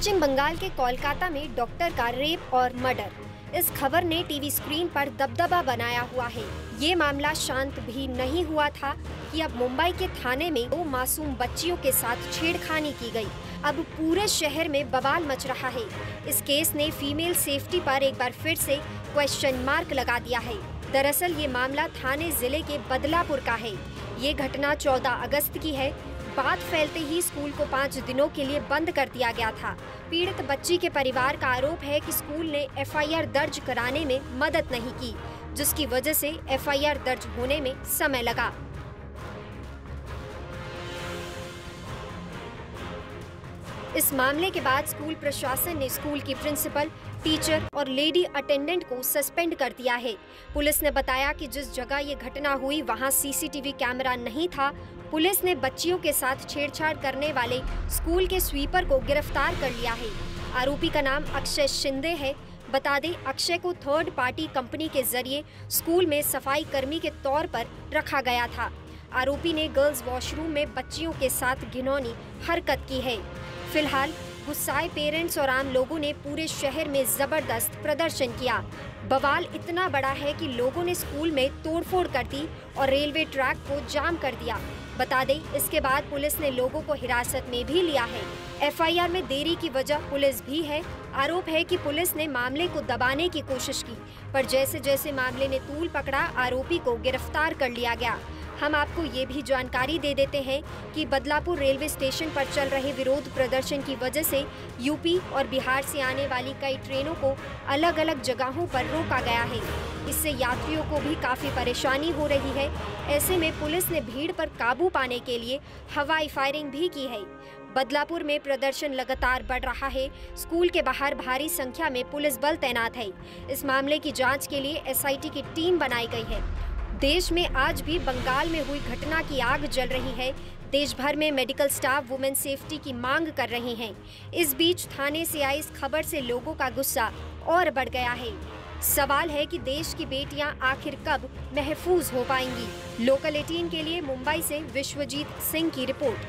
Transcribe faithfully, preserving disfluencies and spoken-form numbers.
पश्चिम बंगाल के कोलकाता में डॉक्टर का रेप और मर्डर, इस खबर ने टीवी स्क्रीन पर दबदबा बनाया हुआ है। ये मामला शांत भी नहीं हुआ था कि अब मुंबई के थाने में दो मासूम बच्चियों के साथ छेड़खानी की गई। अब पूरे शहर में बवाल मच रहा है। इस केस ने फीमेल सेफ्टी पर एक बार फिर से क्वेश्चन मार्क लगा दिया है। दरअसल ये मामला थाने जिले के बदलापुर का है। ये घटना चौदह अगस्त की है। बात फैलते ही स्कूल को पाँच दिनों के लिए बंद कर दिया गया था। पीड़ित बच्ची के परिवार का आरोप है कि स्कूल ने एफ आई आर दर्ज कराने में मदद नहीं की, जिसकी वजह से एफ आई आर दर्ज होने में समय लगा। इस मामले के बाद स्कूल प्रशासन ने स्कूल की प्रिंसिपल, टीचर और लेडी अटेंडेंट को सस्पेंड कर दिया है। पुलिस ने बताया कि जिस जगह ये घटना हुई वहां C C T V camera नहीं था। पुलिस ने बच्चियों के साथ छेड़छाड़ करने वाले स्कूल के स्वीपर को गिरफ्तार कर लिया है। आरोपी का नाम अक्षय शिंदे है। बता दें, अक्षय को थर्ड पार्टी कंपनी के जरिए स्कूल में सफाई कर्मी के तौर पर रखा गया था। आरोपी ने गर्ल्स वॉशरूम में बच्चियों के साथ घिनौनी हरकत की है। फिलहाल गुस्साए पेरेंट्स और आम लोगों ने पूरे शहर में जबरदस्त प्रदर्शन किया। बवाल इतना बड़ा है कि लोगों ने स्कूल में तोड़फोड़ कर दी और रेलवे ट्रैक को जाम कर दिया। बता दें, इसके बाद पुलिस ने लोगों को हिरासत में भी लिया है। एफ आई आर में देरी की वजह पुलिस भी है। आरोप है कि पुलिस ने मामले को दबाने की कोशिश की, पर जैसे जैसे मामले ने तूल पकड़ा आरोपी को गिरफ्तार कर लिया गया। हम आपको ये भी जानकारी दे देते हैं कि बदलापुर रेलवे स्टेशन पर चल रहे विरोध प्रदर्शन की वजह से यू पी और बिहार से आने वाली कई ट्रेनों को अलग अलग जगहों पर रोका गया है। इससे यात्रियों को भी काफ़ी परेशानी हो रही है। ऐसे में पुलिस ने भीड़ पर काबू पाने के लिए हवाई फायरिंग भी की है। बदलापुर में प्रदर्शन लगातार बढ़ रहा है। स्कूल के बाहर भारी संख्या में पुलिस बल तैनात है। इस मामले की जाँच के लिए एस आई टी की टीम बनाई गई है। देश में आज भी बंगाल में हुई घटना की आग जल रही है। देश भर में मेडिकल स्टाफ वुमेन सेफ्टी की मांग कर रहे हैं। इस बीच थाने से आई इस खबर से लोगों का गुस्सा और बढ़ गया है। सवाल है कि देश की बेटियां आखिर कब महफूज हो पाएंगी। लोकल अठारह के लिए मुंबई से विश्वजीत सिंह की रिपोर्ट।